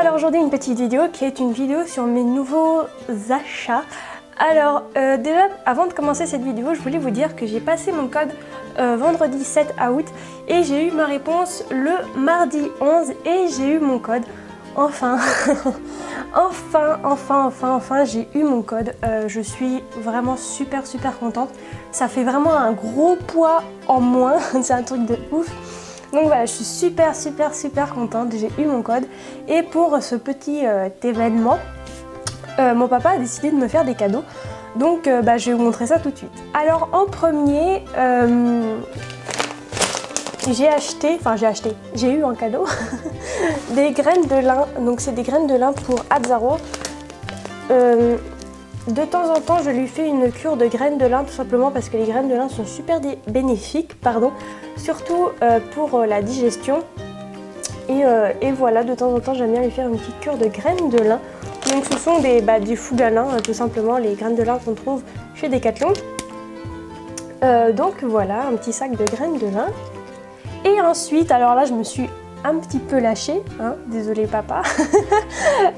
Alors aujourd'hui une petite vidéo qui est une vidéo sur mes nouveaux achats. Alors déjà avant de commencer cette vidéo, je voulais vous dire que j'ai passé mon code vendredi 7 août et j'ai eu ma réponse le mardi 11 et j'ai eu mon code. Enfin, enfin j'ai eu mon code, je suis vraiment super contente, ça fait vraiment un gros poids en moins, c'est un truc de ouf. Donc voilà, je suis super contente, j'ai eu mon code et pour ce petit événement, mon papa a décidé de me faire des cadeaux, donc je vais vous montrer ça tout de suite. Alors en premier, j'ai eu en cadeau des graines de lin. Donc c'est des graines de lin pour Azzaro. De temps en temps je lui fais une cure de graines de lin tout simplement parce que les graines de lin sont super bénéfiques, surtout pour la digestion. Et voilà, de temps en temps j'aime bien lui faire une petite cure de graines de lin. Donc ce sont des fougalins tout simplement, les graines de lin qu'on trouve chez Decathlon. Donc voilà, un petit sac de graines de lin. Et ensuite, alors là je me suis un petit peu lâchée, hein, désolé papa,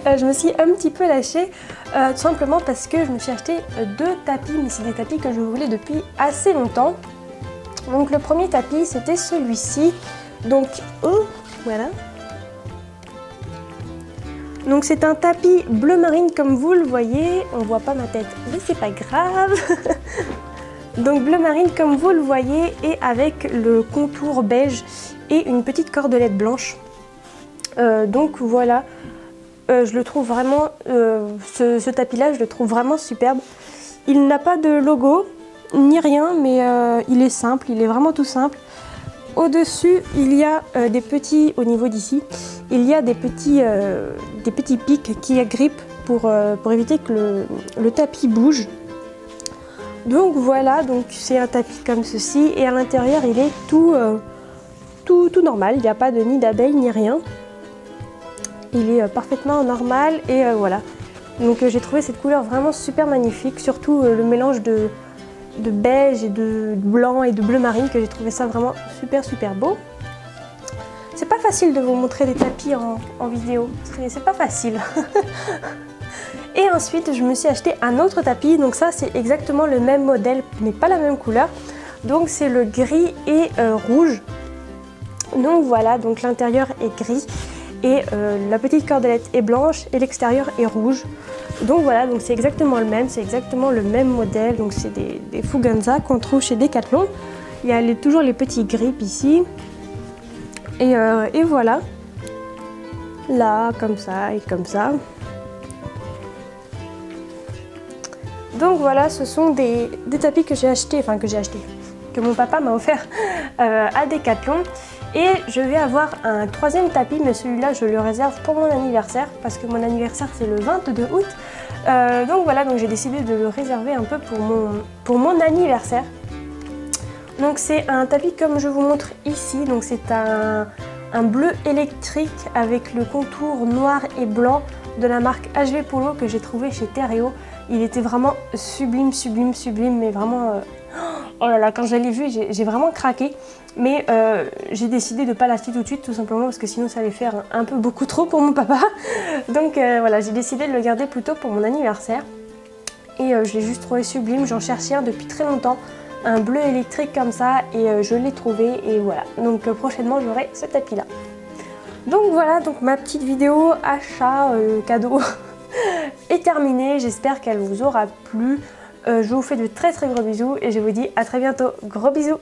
je me suis un petit peu lâchée tout simplement parce que je me suis acheté deux tapis, mais c'est des tapis que je voulais depuis assez longtemps. Donc le premier tapis c'était celui-ci, donc voilà. Donc c'est un tapis bleu marine comme vous le voyez, on voit pas ma tête mais c'est pas grave. Donc bleu marine comme vous le voyez et avec le contour beige et une petite cordelette blanche. Donc voilà, je le trouve vraiment, ce tapis là je le trouve vraiment superbe. Il n'a pas de logo ni rien mais il est simple, il est vraiment tout simple. Au dessus il y a des petits, au niveau d'ici, il y a des petits pics qui agrippent pour éviter que le tapis bouge. Donc voilà, donc c'est un tapis comme ceci et à l'intérieur il est tout normal, il n'y a pas de nid d'abeille ni rien. Il est parfaitement normal et voilà. Donc j'ai trouvé cette couleur vraiment super magnifique, surtout le mélange de beige et de blanc et de bleu marine, que j'ai trouvé ça vraiment super beau. C'est pas facile de vous montrer des tapis en vidéo, c'est pas facile. Et ensuite je me suis acheté un autre tapis, donc ça c'est exactement le même modèle mais pas la même couleur, donc c'est le gris et rouge. Donc voilà, donc l'intérieur est gris et la petite cordelette est blanche et l'extérieur est rouge. Donc voilà, donc c'est exactement le même, c'est exactement le même modèle, donc c'est des Fouganza qu'on trouve chez Decathlon. Il y a toujours les petits grips ici et voilà, là comme ça et comme ça. Donc voilà, ce sont des tapis que j'ai achetés, que mon papa m'a offert à Decathlon. Et je vais avoir un troisième tapis, mais celui-là je le réserve pour mon anniversaire, parce que mon anniversaire c'est le 22 août. Donc voilà, donc j'ai décidé de le réserver un peu pour mon anniversaire. Donc c'est un tapis comme je vous montre ici, donc c'est un bleu électrique avec le contour noir et blanc de la marque HV Polo que j'ai trouvé chez Terreo. Il était vraiment sublime, mais vraiment... oh là là, quand je l'ai vu, j'ai vraiment craqué. Mais j'ai décidé de ne pas l'acheter tout de suite, tout simplement, parce que sinon ça allait faire un peu beaucoup trop pour mon papa. Donc voilà, j'ai décidé de le garder plutôt pour mon anniversaire. Et je l'ai juste trouvé sublime, j'en cherchais un depuis très longtemps. Un bleu électrique comme ça, et je l'ai trouvé, et voilà. Donc prochainement, j'aurai ce tapis-là. Donc voilà, donc ma petite vidéo achat, cadeau est terminée. J'espère qu'elle vous aura plu. Je vous fais de très gros bisous et je vous dis à très bientôt. Gros bisous.